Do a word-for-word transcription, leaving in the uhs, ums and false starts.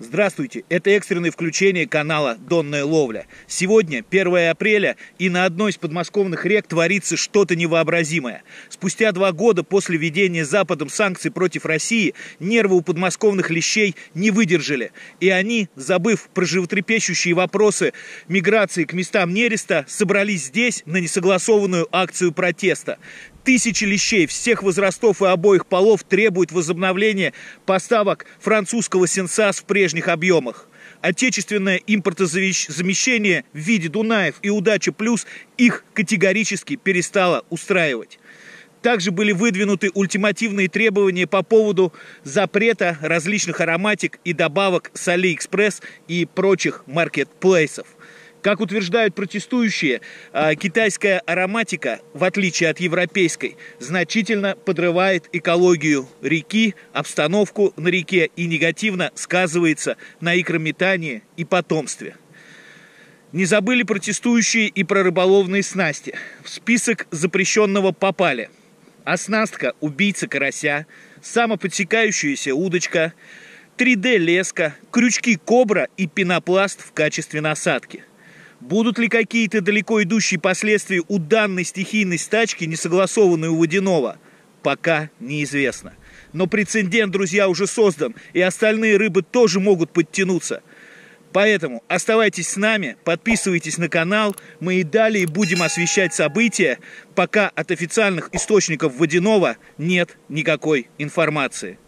Здравствуйте, это экстренное включение канала «Донная ловля». Сегодня первое апреля, и на одной из подмосковных рек творится что-то невообразимое. Спустя два года после введения Западом санкций против России нервы у подмосковных лещей не выдержали. И они, забыв про животрепещущие вопросы миграции к местам нереста, собрались здесь на несогласованную акцию протеста. Тысячи лещей всех возрастов и обоих полов требуют возобновления поставок французского «Сенсас» в прежних объемах. Отечественное импортозамещение в виде «Дунаев» и «Удачи Плюс» их категорически перестало устраивать. Также были выдвинуты ультимативные требования по поводу запрета различных ароматик и добавок с «Алиэкспресс» и прочих маркетплейсов. Как утверждают протестующие, китайская ароматика, в отличие от европейской, значительно подрывает экологию реки, обстановку на реке и негативно сказывается на икрометании и потомстве. Не забыли протестующие и про рыболовные снасти. В список запрещенного попали оснастка убийца карася, самоподсекающаяся удочка, три дэ леска, крючки кобра и пенопласт в качестве насадки. Будут ли какие-то далеко идущие последствия у данной стихийной стачки, несогласованной у водяного, пока неизвестно. Но прецедент, друзья, уже создан, и остальные рыбы тоже могут подтянуться. Поэтому оставайтесь с нами, подписывайтесь на канал, мы и далее будем освещать события, пока от официальных источников водяного нет никакой информации.